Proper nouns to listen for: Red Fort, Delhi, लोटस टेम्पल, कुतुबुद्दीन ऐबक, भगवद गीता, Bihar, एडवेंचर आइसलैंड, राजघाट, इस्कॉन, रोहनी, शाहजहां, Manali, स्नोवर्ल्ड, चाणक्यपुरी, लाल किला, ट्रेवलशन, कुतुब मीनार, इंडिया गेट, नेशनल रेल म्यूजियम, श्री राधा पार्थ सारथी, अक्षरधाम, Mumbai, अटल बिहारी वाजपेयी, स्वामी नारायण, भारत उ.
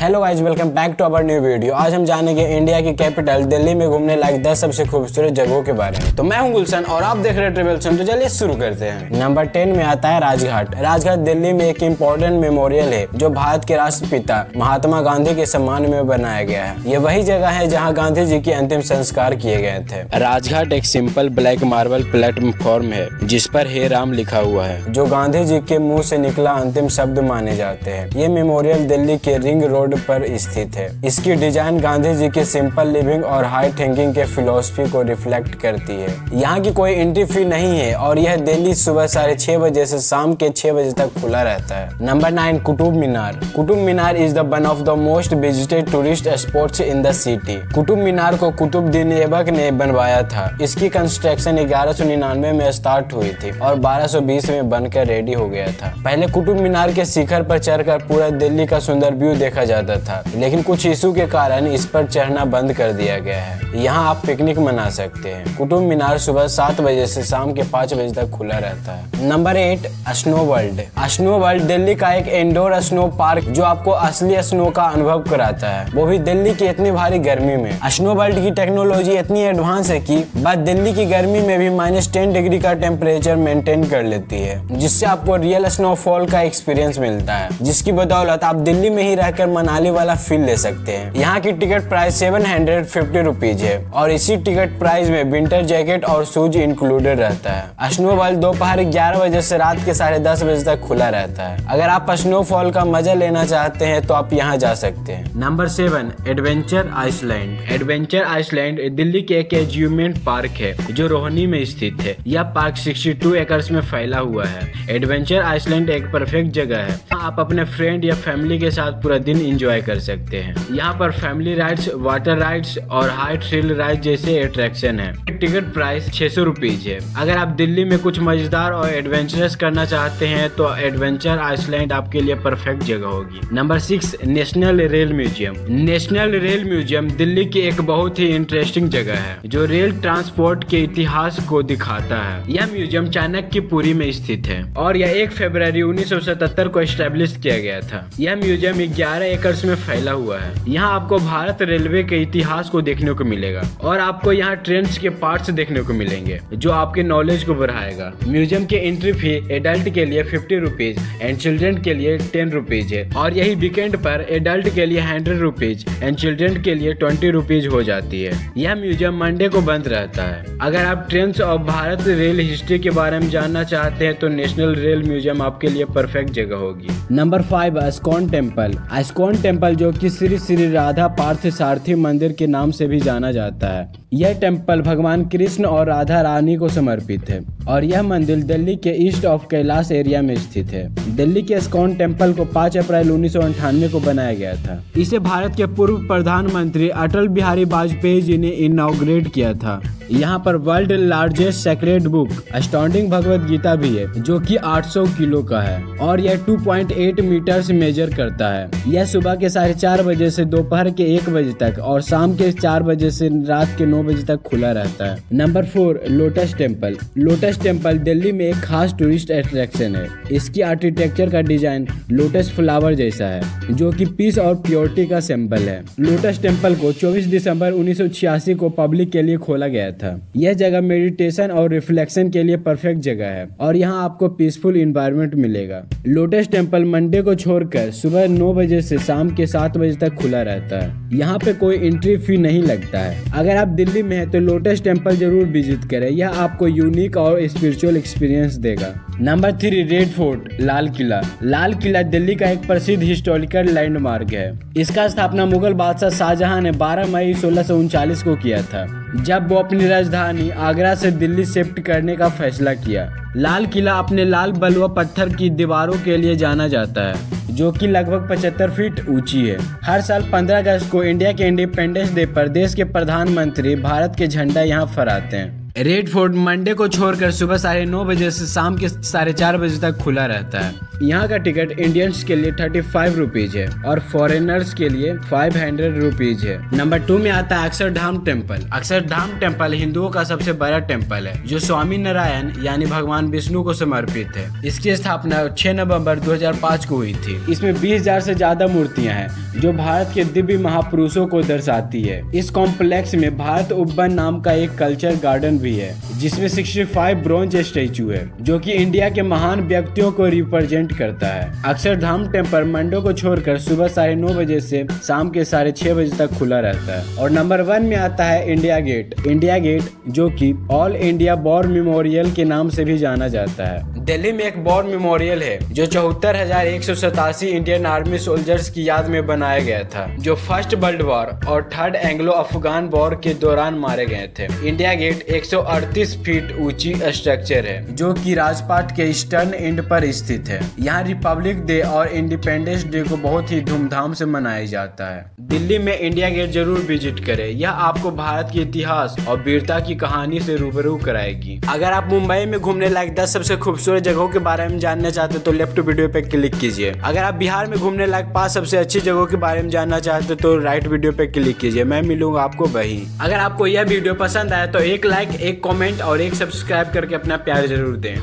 Hello guys, welcome back to our new video. आज हम जानेंगे इंडिया की कैपिटल दिल्ली में घूमने लायक 10 सबसे खूबसूरत जगहों के बारे में। तो मैं हूं गुलशन और आप देख रहे हैं ट्रेवलशन। तो चलिए शुरू करते हैं। नंबर 10 में आता है राजघाट। राजघाट दिल्ली में एक इम्पोर्टेंट मेमोरियल है जो भारत के राष्ट्रपिता महात्मा गांधी के सम्मान में बनाया गया है। ये वही जगह है जहाँ गांधी जी के अंतिम संस्कार किए गए थे। राजघाट एक सिंपल ब्लैक मार्बल प्लेटफॉर्म है जिस पर हे राम लिखा हुआ है, जो गांधी जी के मुँह से निकला अंतिम शब्द माने जाते हैं। ये मेमोरियल दिल्ली के रिंग रोड पर स्थित है। इसकी डिजाइन गांधी जी के सिंपल लिविंग और हाई थिंकिंग के फिलोसफी को रिफ्लेक्ट करती है। यहाँ की कोई एंट्री फी नहीं है और यह दिल्ली सुबह 6:30 बजे से शाम के 6 बजे तक खुला रहता है। Number 9 कुतुब मीनार। कुतुब मीनार is the one of the most visited tourist spots in the city. कुतुब मीनार को कुतुबुद्दीन ऐबक ने बनवाया था। इसकी कंस्ट्रक्शन 1199 में स्टार्ट हुई थी और 1220 में बनकर रेडी हो गया था। पहले कुतुब मीनार के शिखर पर चढ़कर पूरा दिल्ली का सुंदर व्यू देखा जाता था, लेकिन कुछ इशू के कारण इस पर चढ़ना बंद कर दिया गया है। यहाँ आप पिकनिक मना सकते हैं। कुतुब मीनार सुबह 7 बजे से शाम के 5 बजे तक खुला रहता है। Number 8 स्नोवर्ल्ड। स्नोवर्ल्ड दिल्ली का एक इंडोर स्नो पार्क जो आपको असली स्नो का अनुभव कराता है, वो भी दिल्ली की इतनी भारी गर्मी में। स्नोवर्ल्ड की टेक्नोलॉजी इतनी एडवांस है कि बस दिल्ली की गर्मी में भी -10 डिग्री का टेम्परेचर मेंटेन कर लेती है, जिससे आपको रियल स्नोफॉल का एक्सपीरियंस मिलता है, जिसकी बदौलत आप दिल्ली में ही रहकर मनाली वाला फील ले सकते हैं। यहाँ की टिकट प्राइस 750 रुपीज है और इसी टिकट प्राइस में विंटर जैकेट और शूज इंक्लूडेड रहता है। स्नोफॉल दोपहर 11 बजे से रात के 10:30 बजे तक खुला रहता है। अगर आप स्नोफॉल का मजा लेना चाहते हैं तो आप यहाँ जा सकते हैं। Number 7 एडवेंचर आइसलैंड। एडवेंचर आइसलैंड Delhi के एक एज्यूमेंट पार्क है जो रोहनी में स्थित है। यह पार्क 62 एकर्स में फैला हुआ है। एडवेंचर आइसलैंड एक परफेक्ट जगह है। आप अपने फ्रेंड या फैमिली के साथ पूरा दिन एंजॉय कर सकते हैं। यहाँ पर फैमिली राइड्स, वाटर राइड्स और हाई थ्रिल राइड जैसे अट्रैक्शन है। टिकट प्राइस 600 रुपीज है। अगर आप दिल्ली में कुछ मजेदार और एडवेंचरस करना चाहते हैं तो एडवेंचर आइसलैंड आपके लिए परफेक्ट जगह होगी। Number 6 नेशनल रेल म्यूजियम। नेशनल रेल म्यूजियम Delhi की एक बहुत ही इंटरेस्टिंग जगह है जो रेल ट्रांसपोर्ट के इतिहास को दिखाता है। यह म्यूजियम चाणक्यपुरी में स्थित है और यह 1 फरवरी 1977 को एस्टेब्लिश किया गया था। यह म्यूजियम 11 एकर्स में फैला हुआ है। यहाँ आपको भारत रेलवे के इतिहास को देखने को मिलेगा और आपको यहाँ ट्रेन के पार्ट्स देखने को मिलेंगे जो आपके नॉलेज को बढ़ाएगा। म्यूजियम के एंट्री फी एडल्ट के लिए 50 रुपीज एंड चिल्ड्रेन के लिए 10 रुपीज है और यही वीकेंड पर एडल्ट के लिए 100 रुपीज एंड चिल्ड्रेन के लिए 20 रुपीज हो जाती है। यह म्यूजियम मंडे को बंद रहता है। अगर आप ट्रेन और भारत रेल हिस्ट्री के बारे में जानना चाहते हैं तो नेशनल रेल म्यूजियम आपके लिए परफेक्ट जगह होगी। Number 5 इस्कॉन temple. इस्कॉन temple जो कि श्री राधा पार्थ सारथी मंदिर के नाम से भी जाना जाता है। यह टेम्पल भगवान कृष्ण और राधा रानी को समर्पित है और यह मंदिर दिल्ली के ईस्ट ऑफ कैलाश एरिया में स्थित है। दिल्ली के इस्कॉन टेम्पल को 5 अप्रैल 1998 को बनाया गया था। इसे भारत के पूर्व प्रधानमंत्री अटल बिहारी वाजपेयी जी ने इनॉग्रेट किया था। यहाँ पर world largest sacred book standing भगवद गीता भी है जो कि 800 किलो का है और यह 2.8 मीटर से मेजर करता है। यह सुबह के 4:30 बजे से दोपहर के 1 बजे तक और शाम के 4 बजे से रात के 9 बजे तक खुला रहता है। Number 4 लोटस टेम्पल। लोटस टेम्पल Delhi में एक खास टूरिस्ट अट्रैक्शन है। इसकी आर्किटेक्चर का डिजाइन लोटस फ्लावर जैसा है जो कि पीस और प्योरिटी का सिंबल है। लोटस टेम्पल को 24 दिसंबर 1986 को पब्लिक के लिए खोला गया था। यह जगह मेडिटेशन और रिफ्लेक्शन के लिए परफेक्ट जगह है और यहाँ आपको पीसफुल एनवायरनमेंट मिलेगा। लोटस टेम्पल मंडे को छोड़कर सुबह 9 बजे से शाम के 7 बजे तक खुला रहता है। यहाँ पे कोई एंट्री फी नहीं लगता है। अगर आप दिल्ली में हैं तो लोटस टेम्पल जरूर विजिट करें। यह आपको यूनिक और स्पिरिचुअल एक्सपीरियंस देगा। Number 3 red fort लाल किला। लाल किला Delhi का एक प्रसिद्ध हिस्टोरिकल लैंडमार्क है। इसका स्थापना मुगल बादशाह शाहजहां ने 12 मई 1639 को किया था, जब वो अपनी राजधानी आगरा से दिल्ली शिफ्ट करने का फैसला किया। लाल किला अपने लाल बलुआ पत्थर की दीवारों के लिए जाना जाता है जो कि लगभग 75 फीट ऊंची है। हर साल 15 अगस्त को इंडिया के इंडिपेंडेंस डे पर देश के प्रधानमंत्री भारत के झंडा यहाँ फहराते हैं। रेड फोर्ट मंडे को छोड़कर सुबह 9:30 बजे से शाम के 4:30 बजे तक खुला रहता है। यहाँ का टिकट इंडियंस के लिए 35 रुपीज है और फॉरेनर्स के लिए 500 रुपीज है। नंबर 2 में आता है अक्षरधाम टेम्पल। अक्षरधाम टेम्पल हिंदुओं का सबसे बड़ा टेम्पल है जो स्वामी नारायण यानी भगवान विष्णु को समर्पित है। इसकी स्थापना 6 नवंबर 2005 को हुई थी। इसमें 20,000 से ज्यादा मूर्तियाँ हैं जो भारत के दिव्य महापुरुषों को दर्शाती है। इस कॉम्प्लेक्स में भारत उ नाम का एक कल्चर गार्डन भी है जिसमें 65 ब्रॉन्ज स्टैचू है जो कि इंडिया के महान व्यक्तियों को रिप्रेजेंट करता है। अक्षरधाम टेम्पल मंडो को छोड़कर सुबह 9:30 बजे से शाम के 6:30 बजे तक खुला रहता है। और नंबर 1 में आता है इंडिया गेट। इंडिया गेट जो कि ऑल इंडिया वॉर मेमोरियल के नाम से भी जाना जाता है। दिल्ली में एक वॉर मेमोरियल है जो 74,187 इंडियन आर्मी सोल्जर्स की याद में बनाया गया था जो फर्स्ट वर्ल्ड वॉर और थर्ड एंग्लो अफगान वॉर के दौरान मारे गए थे। इंडिया गेट 138 फीट ऊंची स्ट्रक्चर है जो कि राजपाट के ईस्टर्न एंड पर स्थित है। यहाँ रिपब्लिक डे और इंडिपेंडेंस डे को बहुत ही धूमधाम से मनाया जाता है। दिल्ली में इंडिया गेट जरूर विजिट करें, यह आपको भारत के इतिहास और वीरता की कहानी से रूबरू कराएगी। अगर आप मुंबई में घूमने लायक 10 सबसे खूबसूरत जगहों के बारे में जानना चाहते तो लेफ्ट वीडियो पे क्लिक कीजिए। अगर आप बिहार में घूमने लायक 5 सबसे अच्छी जगहों के बारे में जानना चाहते तो राइट वीडियो पे क्लिक कीजिए। मैं मिलूंगा आपको वही। अगर आपको यह वीडियो पसंद आया तो एक लाइक, एक कमेंट और एक सब्सक्राइब करके अपना प्यार जरूर दें।